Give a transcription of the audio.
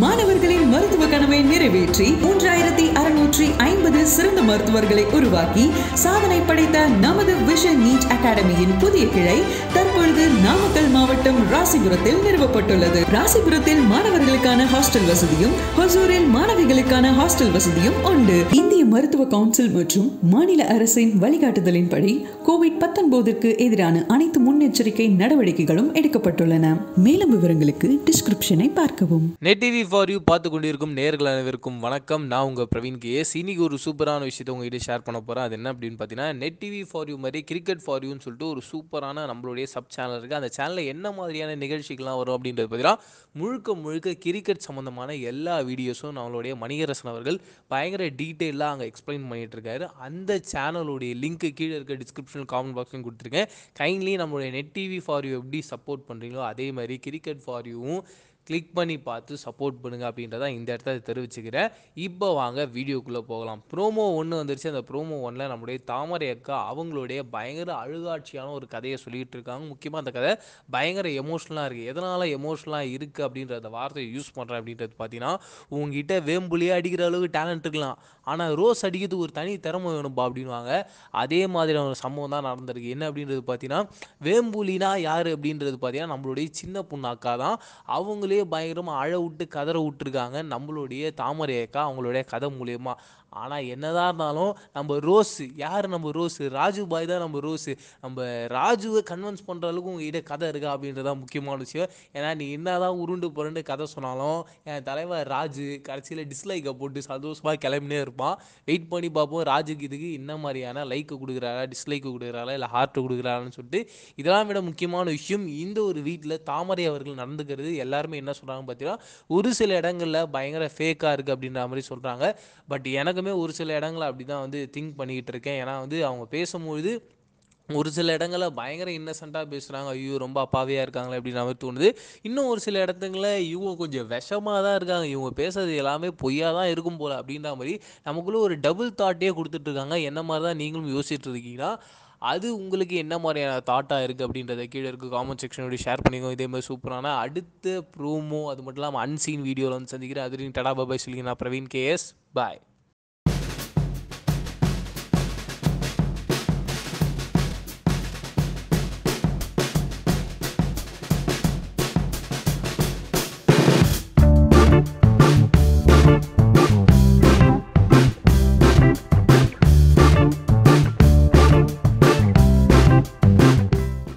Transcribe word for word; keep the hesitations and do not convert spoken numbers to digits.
மாணவர்களின் மருத்துவ கனவை நிறைவேற்றி மூன்றாயிரத்தி அறுநூற்றி ஐம்பது சிறந்த மருத்துவர்களை உருவாக்கி சாதனை படைத்த நமது விஷன் நீட் அகாடமியின் புதிய கிளை தற்பொழுது நாமக்கல் மாவட்டம் ராசிபுரத்தில் நிறுவப்பட்டுள்ளது. ராசிபுரத்தில் மாணவர்களுக்கான ஹாஸ்டல் வசதியும் ஹொசூரில் மாணவிகளுக்கான ஹாஸ்டல் வசதியும் உண்டு. இந்திய மருத்துவ கவுன்சில் மற்றும் மாநில அரசின் வழிகாட்டுதலின்படி கோவிட் பத்தொன்பதுக்கு எதிரான அனைத்து முன்னெச்சரிக்கை நடவடிக்கைகளும் எடுக்கப்பட்டுள்ளன. மேலும் விவரங்களுக்கு டிஸ்கிரிப்ஷனை பார்க்கவும். நெட் டிவி ஃபோர் யூ பார்த்து கொண்டிருக்கும் நேயர்கள் அனைவருக்கும் வணக்கம். நான் உங்கள் பிரவீன் கே எஸ். இன்னைக்கு ஒரு சூப்பரான விஷயத்தை உங்ககிட்ட ஷேர் பண்ண போகிறேன். அது என்ன அப்படின்னு பார்த்தீங்கன்னா, நெட் டிவி ஃபோர் யூ மாதிரி கிரிக்கெட் ஃபார் யூன்னு சொல்லிட்டு ஒரு சூப்பரான நம்மளுடைய சப் சேனல் இருக்குது. அந்த சேனலில் என்ன மாதிரியான நிகழ்ச்சிகள்லாம் வரும் அப்படின்றது பார்த்தீங்கன்னா, முழுக்க முழுக்க கிரிக்கெட் சம்மந்தமான எல்லா வீடியோஸும் நம்மளுடைய மணிகரசன் அவர்கள் பயங்கர டீட்டெயிலாக அங்கே எக்ஸ்பிளைன் பண்ணிகிட்டு இருக்காரு. அந்த சேனலுடைய லிங்க்கு கீழே இருக்க டிஸ்கிரிப்ஷன் காமெண்ட் பாக்ஸும் கொடுத்துருக்கேன். கைண்ட்லி நம்மளுடைய நெட் டிவி ஃபோர் யூ எப்படி சப்போர்ட் பண்ணுறீங்களோ அதே மாதிரி கிரிக்கெட் ஃபார் யூவும் கிளிக் பண்ணி பார்த்து சப்போர்ட் பண்ணுங்கள் அப்படின்றத இந்த இடத்த தெரிவிச்சுக்கிறேன். இப்போ வாங்க வீடியோக்குள்ளே போகலாம். ப்ரோமோ ஒன்று வந்துருச்சு. அந்த ப்ரோமோ ஒன்றில் நம்முடைய தாமரை அக்கா அவங்களுடைய பயங்கர அழுகாட்சியான ஒரு கதையை சொல்லிகிட்டு இருக்காங்க. முக்கியமாக அந்த கதை பயங்கர எமோஷ்னலாக இருக்குது. எதனால் எமோஷ்னலாக இருக்குது அப்படின்றத வார்த்தையை யூஸ் பண்ணுறேன் அப்படின்றது பார்த்தீங்கன்னா, உங்ககிட்ட வேம்புலியாக அடிக்கிற அளவுக்கு டேலண்ட் இருக்கலாம், ஆனால் ரோஸ் அடிக்கிறது ஒரு தனி திறமை வேணும்பா அப்படின்வாங்க. அதே மாதிரியான ஒரு சம்பவம் தான் நடந்திருக்கு. என்ன அப்படின்றது பார்த்தீங்கன்னா, வேம்புலினா யார் அப்படின்றது பார்த்தீங்கன்னா நம்மளுடைய சின்ன பொண்ணு அக்கா தான். அவங்களே பயங்கரமாக அழ விட்டு கதற விட்டுருக்காங்க நம்மளுடைய தாமரை அக்கா அவங்களுடைய கதை மூலியமா. ஆனால் என்னதான் இருந்தாலும் நம்ம ரோஸ் யார்? நம்ம ரோஸ் ராஜு பாய் தான். நம்ம ரோஸ் நம்ம ராஜுவை கன்வின்ஸ் பண்ணுற அளவுக்கு உங்ககிட்ட கதை இருக்கா அப்படின்றதான் முக்கியமான விஷயம். ஏன்னா நீ என்ன தான் உருண்டு புரண்டு கதை சொன்னாலும் என் தலைவர் ராஜு கடைசியில் டிஸ்லைக்கை போட்டு சந்தோஷமாக கிளம்பினே இருப்பான். வெயிட் பண்ணி பார்ப்போம் ராஜுக்கு இதுக்கு என்ன மாதிரியான லைக்கு கொடுக்குறாரா, டிஸ்லைக்கு கொடுக்குறாரா, இல்லை ஹார்ட்டு கொடுக்குறாரான்னு சொல்லிட்டு. இதெல்லாம் விட முக்கியமான விஷயம், இந்த ஒரு வீட்டில் தாமரை அவர்கள் நடந்துக்கிறது எல்லாருமே என்ன சொல்கிறாங்க பார்த்தீங்கன்னா, ஒரு சில இடங்களில் பயங்கர ஃபேக்காக இருக்குது அப்படின்ற மாதிரி சொல்கிறாங்க. பட் எனக்கு ஒரு சில இடங்களை அப்படி தான் வந்து திங்க் பண்ணிக்கிட்டு இருக்கேன். ஏன்னா வந்து அவங்க பேசும்பொழுது ஒரு சில இடங்களில் பயங்கர இன்னசென்ட்டாக பேசுகிறாங்க, ஐயோ ரொம்ப அப்பாவியாக இருக்காங்களே அப்படின்ற மாதிரி தோணுது. இன்னும் ஒரு சில இடத்துங்களில் இவங்க கொஞ்சம் விஷமாக தான் இருக்காங்க, இவங்க பேசுறது எல்லாமே பொய்யாக தான் இருக்கும் போல் அப்படின்ற மாதிரி நமக்குள்ளே ஒரு டபுள் தாட்டே கொடுத்துட்ருக்காங்க. என்ன மாதிரி தான் நீங்களும் யோசிச்சுட்டு இருக்கீங்கன்னா, அது உங்களுக்கு என்ன மாதிரியான தாட்டாக இருக்குது அப்படின்றத கீழே இருக்குது காமெண்ட் செக்ஷனோட ஷேர் பண்ணிக்கோங்க. இதே மாதிரி சூப்பரான அடுத்த ப்ரோமோ அது மட்டும் இல்லாமல் அன்சீன் வீடியோவில் வந்து சந்திக்கிறேன். அது டாடா பாய் சொல்லிங்க. நான் பிரவீன் கே எஸ். பாய்.